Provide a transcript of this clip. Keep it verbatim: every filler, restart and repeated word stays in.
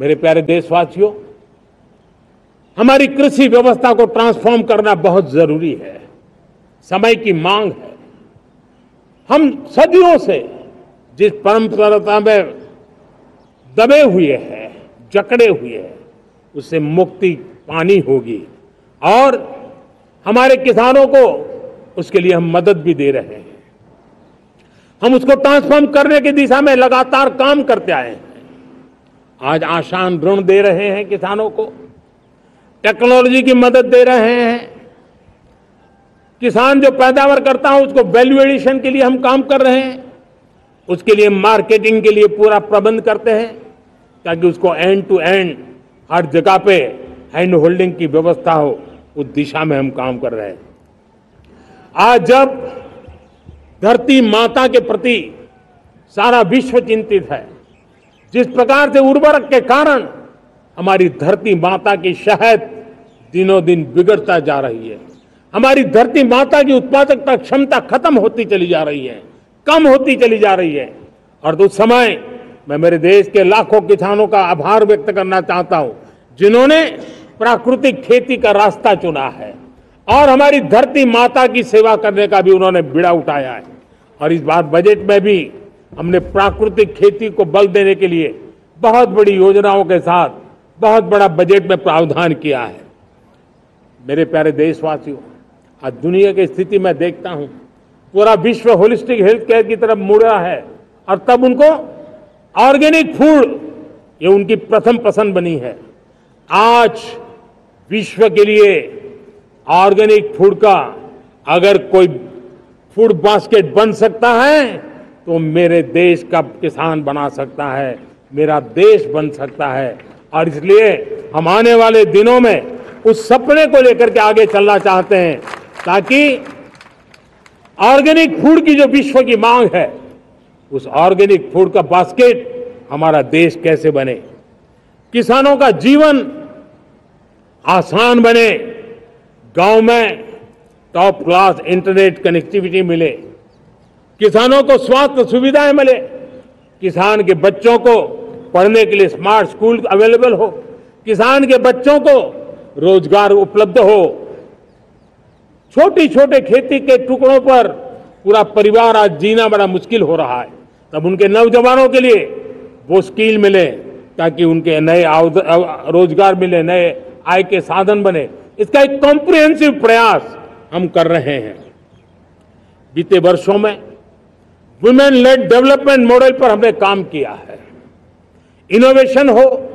मेरे प्यारे देशवासियों, हमारी कृषि व्यवस्था को ट्रांसफॉर्म करना बहुत जरूरी है, समय की मांग है। हम सदियों से जिस परंपरा में दबे हुए हैं, जकड़े हुए हैं, उससे मुक्ति पानी होगी और हमारे किसानों को उसके लिए हम मदद भी दे रहे हैं। हम उसको ट्रांसफॉर्म करने की दिशा में लगातार काम करते आए हैं। आज आसान ऋण दे रहे हैं किसानों को, टेक्नोलॉजी की मदद दे रहे हैं। किसान जो पैदावार करता है उसको वैल्यू एडिशन के लिए हम काम कर रहे हैं, उसके लिए मार्केटिंग के लिए पूरा प्रबंध करते हैं ताकि उसको एंड टू एंड हर जगह पे हैंड होल्डिंग की व्यवस्था हो, उस दिशा में हम काम कर रहे हैं। आज जब धरती माता के प्रति सारा विश्व चिंतित है, जिस प्रकार से उर्वरक के कारण हमारी धरती माता की शहद दिनों दिन बिगड़ता जा रही है, हमारी धरती माता की उत्पादकता क्षमता खत्म होती चली जा रही है, कम होती चली जा रही है। और उस समय मैं मेरे देश के लाखों किसानों का आभार व्यक्त करना चाहता हूं जिन्होंने प्राकृतिक खेती का रास्ता चुना है और हमारी धरती माता की सेवा करने का भी उन्होंने बीड़ा उठाया है। और इस बार बजट में भी हमने प्राकृतिक खेती को बल देने के लिए बहुत बड़ी योजनाओं के साथ बहुत बड़ा बजट में प्रावधान किया है। मेरे प्यारे देशवासियों, आज दुनिया की स्थिति में देखता हूं, पूरा विश्व होलिस्टिक हेल्थ केयर की तरफ मुड़ा है और तब उनको ऑर्गेनिक फूड ये उनकी प्रथम पसंद बनी है। आज विश्व के लिए ऑर्गेनिक फूड का अगर कोई फूड बास्केट बन सकता है तो मेरे देश का किसान बना सकता है, मेरा देश बन सकता है। और इसलिए हम आने वाले दिनों में उस सपने को लेकर के आगे चलना चाहते हैं ताकि ऑर्गेनिक फूड की जो विश्व की मांग है, उस ऑर्गेनिक फूड का बास्केट हमारा देश कैसे बने, किसानों का जीवन आसान बने, गांव में टॉप क्लास इंटरनेट कनेक्टिविटी मिले, किसानों को स्वास्थ्य सुविधाएं मिले, किसान के बच्चों को पढ़ने के लिए स्मार्ट स्कूल अवेलेबल हो, किसान के बच्चों को रोजगार उपलब्ध हो, छोटी छोटे खेती के टुकड़ों पर पूरा परिवार आज जीना बड़ा मुश्किल हो रहा है, तब उनके नौजवानों के लिए वो स्किल मिले ताकि उनके नए रोजगार मिले, नए आय के साधन बने। इसका एक कॉम्प्रिहेंसिव प्रयास हम कर रहे हैं। बीते वर्षों में वुमेन लेड डेवलपमेंट मॉडल पर हमने काम किया है, इनोवेशन हो।